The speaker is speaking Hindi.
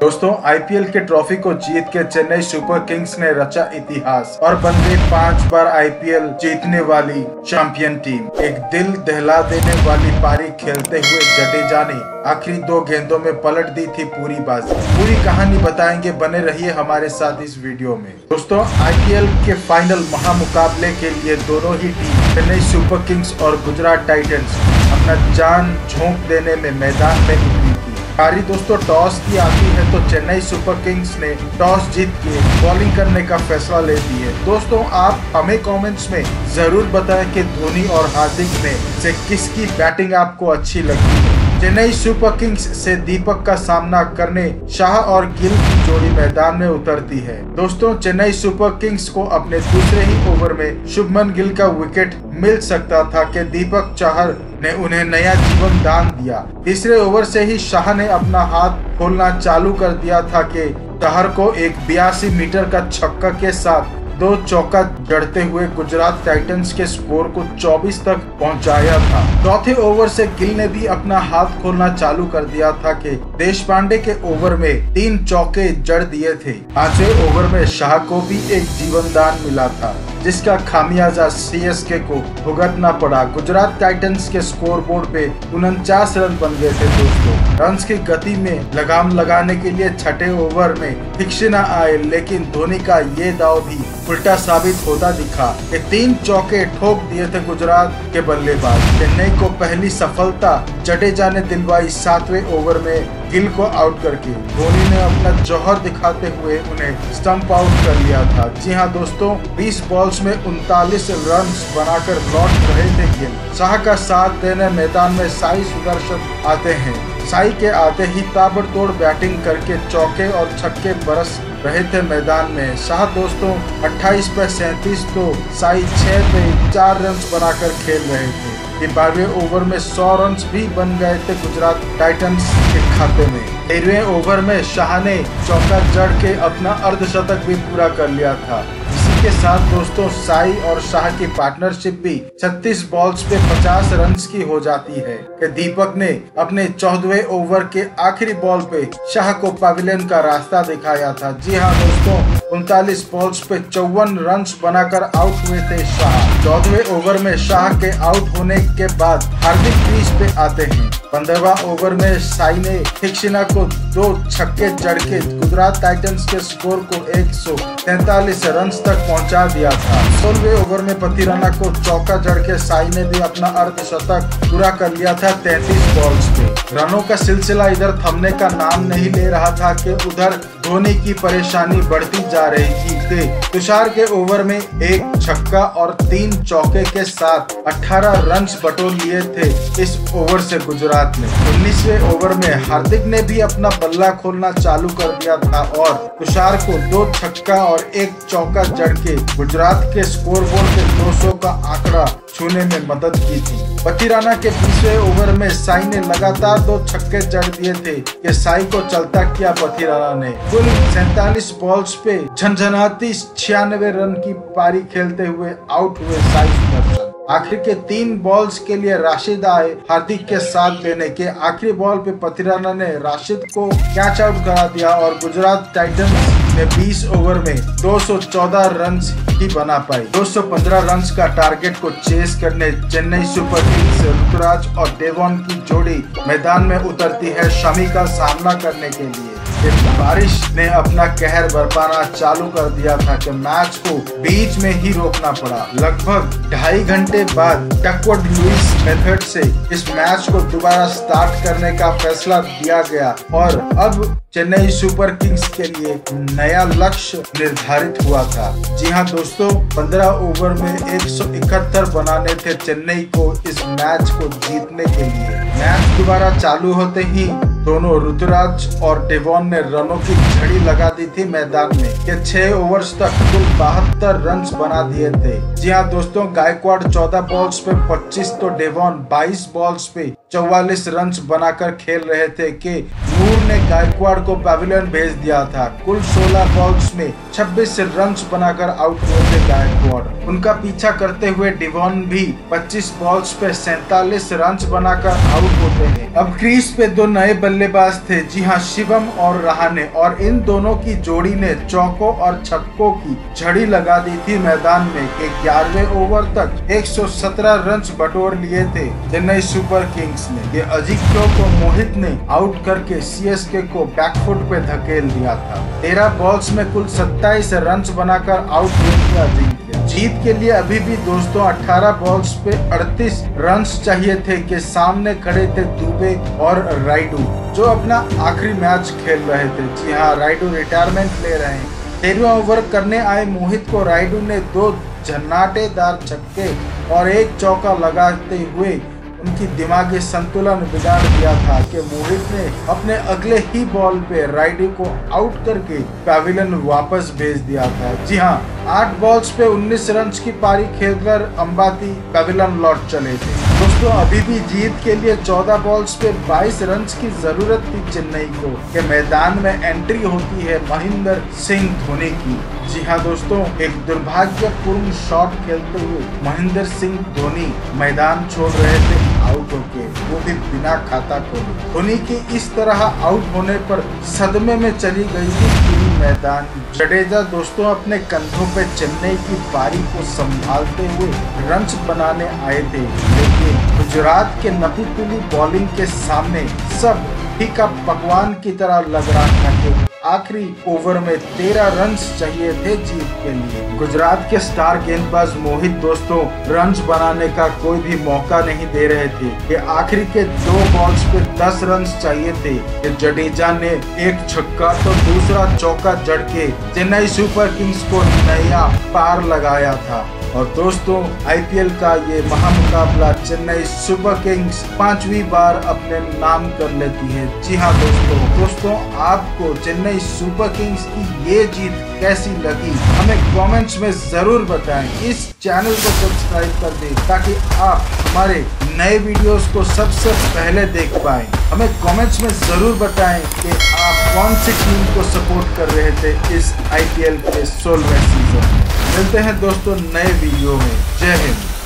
दोस्तों आईपीएल के ट्रॉफी को जीत के चेन्नई सुपर किंग्स ने रचा इतिहास और बन गई 5 बार आईपीएल जीतने वाली चैंपियन टीम। एक दिल दहला देने वाली पारी खेलते हुए जडेजा ने आखिरी 2 गेंदों में पलट दी थी पूरी बाजी। पूरी कहानी बताएंगे, बने रहिए हमारे साथ इस वीडियो में। दोस्तों आईपीएल के फाइनल महामुकाबले के लिए दोनों ही टीम चेन्नई सुपर किंग्स और गुजरात टाइटंस अपना जान झोंक देने में मैदान में उतरी थी। पारी दोस्तों टॉस की आती है तो चेन्नई सुपर किंग्स ने टॉस जीत के बॉलिंग करने का फैसला ले लिया। दोस्तों आप हमें कमेंट्स में जरूर बताएं कि धोनी और हार्दिक में से किसकी बैटिंग आपको अच्छी लगी। चेन्नई सुपर किंग्स से दीपक का सामना करने शाह और गिल की जोड़ी मैदान में उतरती है। दोस्तों चेन्नई सुपर किंग्स को अपने दूसरे ही ओवर में शुभमन गिल का विकेट मिल सकता था कि दीपक चाहर ने उन्हें नया जीवन दान दिया। तीसरे ओवर से ही शाह ने अपना हाथ खोलना चालू कर दिया था कि चाहर को एक 82 मीटर का छक्का के साथ 2 चौका जड़ते हुए गुजरात टाइटंस के स्कोर को 24 तक पहुंचाया था। चौथे ओवर से गिल ने भी अपना हाथ खोलना चालू कर दिया था कि देश पांडे के ओवर में 3 चौके जड़ दिए थे। 5वें ओवर में शाह को भी एक जीवनदान मिला था जिसका खामियाजा सीएसके को भुगतना पड़ा। गुजरात टाइटंस के स्कोर बोर्ड पे 49 रन बन गए थे। दोस्तों रन की गति में लगाम लगाने के लिए 6ठे ओवर में फिक्स न आए, लेकिन धोनी का ये दाव भी उल्टा साबित होता दिखा कि 3 चौके ठोक दिए थे गुजरात के बल्लेबाज। चेन्नई को पहली सफलता जडेजा ने दिलवाई 7वें ओवर में गिल को आउट करके। धोनी ने अपना जौहर दिखाते हुए उन्हें स्टंप आउट कर लिया था। जी हां दोस्तों, 20 बॉल्स में 39 रन बनाकर लौट रहे थे गिल। शाह का साथ देने मैदान में साई सुदर्शन आते हैं। साई के आते ही ताबड़तोड़ बैटिंग करके चौके और छक्के बरस रहे थे मैदान में। शाह दोस्तों 28 पे 37 तो साई 6 पे 4 रन बनाकर खेल रहे थे। 12वें ओवर में 100 रन भी बन गए थे गुजरात टाइटंस के खाते में। 13वें ओवर में शाह ने चौका जड़ के अपना अर्धशतक भी पूरा कर लिया था। के साथ दोस्तों साई और शाह की पार्टनरशिप भी 36 बॉल्स पे 50 रन की हो जाती है कि दीपक ने अपने 14वें ओवर के आखिरी बॉल पे शाह को पवेलियन का रास्ता दिखाया था। जी हां दोस्तों 39 बॉल्स पे 54 रन बनाकर आउट हुए थे शाह। 14वें ओवर में शाह के आउट होने के बाद हार्दिक क्रीज पे आते हैं। 15वां ओवर में साई ने थिक्सेना को 2 छक्के जड़ के गुजरात टाइटंस के स्कोर को 143 रन तक पहुंचा दिया था। 16वें ओवर में पतिराना को चौका जड़ के साई ने भी अपना अर्धशतक पूरा कर लिया था 33 बॉल्स पे। रनों का सिलसिला इधर थमने का नाम नहीं ले रहा था कि उधर धोनी की परेशानी बढ़ती जा रही थी। तुषार के ओवर में 1 छक्का और 3 चौके के साथ 18 रन बटोर लिए थे इस ओवर से गुजरात ने। 19वें ओवर में हार्दिक ने भी अपना बल्ला खोलना चालू कर दिया था और तुषार को 2 छक्का और 1 चौका जड़ के गुजरात के स्कोर बोर्ड के 200 का आंकड़ा छूने में मदद की थी। पतिराना के 20वें ओवर में साई ने लगातार 2 छक्के जड़ दिए थे कि साई को चलता किया पतिराना ने। कुल 47 बॉल्स पे झंझनाती 96 रन की पारी खेलते हुए आउट हुए साई सुदर्शन। आखिर के 3 बॉल्स के लिए राशिद आए हार्दिक के साथ देने के। आखिरी बॉल पे पतिराना ने राशिद को कैच आउट करा दिया और गुजरात टाइटंस 20 ओवर में 214 रन ही बना पाई। 215 रन का टारगेट को चेस करने चेन्नई सुपर किंग्स से रुतुराज और डेवॉन की जोड़ी मैदान में उतरती है शमी का सामना करने के लिए। बारिश ने अपना कहर बरपाना चालू कर दिया था कि मैच को बीच में ही रोकना पड़ा। लगभग 2.5 घंटे बाद डकवर्थ लुईस मेथड से इस मैच को दोबारा स्टार्ट करने का फैसला लिया गया और अब चेन्नई सुपर किंग्स के लिए नया लक्ष्य निर्धारित हुआ था। जी हां दोस्तों 15 ओवर में 171 बनाने थे चेन्नई को इस मैच को जीतने के लिए। मैच दोबारा चालू होते ही दोनों रुतुराज और डेवॉन ने रनों की झड़ी लगा दी थी मैदान में के 6 ओवर्स तक कुल 72 रन बना दिए थे। जी हां दोस्तों गायकवाड़ 14 बॉल्स पे 25 तो डेवॉन 22 बॉल्स पे 44 रन बनाकर खेल रहे थे कि मजबूर ने गायकवाड़ को पैविलियन भेज दिया था। कुल 16 बॉल्स में 26 रन बनाकर आउट हुए गायकवाड़। उनका पीछा करते हुए डिवॉन भी 25 बॉल्स पे 47 रन बनाकर आउट होते हैं। अब क्रीज पे दो नए बल्लेबाज थे, जी हां, शिवम और रहाणे, और इन दोनों की जोड़ी ने चौकों और छक्कों की झड़ी लगा दी थी मैदान में। 11वें ओवर तक 117 रन बटोर लिए थे चेन्नई सुपर किंग्स ने। ये अजिंक्य को मोहित ने आउट करके सीएसके को बैकफुट पे धकेल दिया था। 13 बॉल्स में कुल 27 रन बनाकर आउट हुए अजिंक्य। जीत के लिए अभी भी दोस्तों 18 बॉल्स पे 38 रन चाहिए थे के सामने खड़े थे दुबे और राइडू, जो अपना आखिरी मैच खेल रहे थे। जी हाँ, राइडू रिटायरमेंट ले रहे हैं। 13वां ओवर करने आए मोहित को राइडू ने 2 झन्नाटेदार छक्के और 1 चौका लगाते हुए उनकी दिमागी संतुलन बिगाड़ दिया था कि मोहित ने अपने अगले ही बॉल पे राइडू को आउट करके पैविलियन वापस भेज दिया था। जी हाँ, 8 बॉल्स पे 19 रन की पारी खेलकर अंबाती पैविलियन लौट चले थे। दोस्तों अभी भी जीत के लिए 14 बॉल्स पे 22 रन की जरूरत थी चेन्नई को कि मैदान में एंट्री होती है महेंद्र सिंह धोनी की। जी हाँ दोस्तों, एक दुर्भाग्यपूर्ण शॉट खेलते हुए महेंद्र सिंह धोनी मैदान छोड़ रहे थे आउट होके, वो भी बिना खाता खोले। धोनी के इस तरह आउट होने पर सदमे में चली गई थी मैदान। जडेजा दोस्तों अपने कंधों पे चेन्नई की पारी को संभालते हुए रन बनाने आए थे, लेकिन गुजरात के नतीतुली बॉलिंग के सामने सब फीका पकवान की तरह लग रहा था। आखिरी ओवर में 13 रन चाहिए थे जीत के लिए। गुजरात के स्टार गेंदबाज मोहित दोस्तों रन बनाने का कोई भी मौका नहीं दे रहे थे। ये आखिरी के 2 बॉल्स पे 10 रन चाहिए थे। जडेजा ने 1 छक्का तो दूसरा चौका जड़ के चेन्नई सुपर किंग्स को नया पार लगाया था। और दोस्तों आईपीएल का ये महामुकाबला चेन्नई सुपर किंग्स 5वीं बार अपने नाम कर लेती है। जी हाँ दोस्तों आपको चेन्नई सुपर किंग्स की ये जीत कैसी लगी हमें कमेंट्स में जरूर बताएं। इस चैनल को सब्सक्राइब कर दें ताकि आप हमारे नए वीडियोस को सबसे पहले देख पाएं। हमें कमेंट्स में जरूर बताएं कि आप कौन सी टीम को सपोर्ट कर रहे थे इस आईपीएल के 16वें सीजन। मिलते हैं दोस्तों नए वीडियो में। जय हिंद।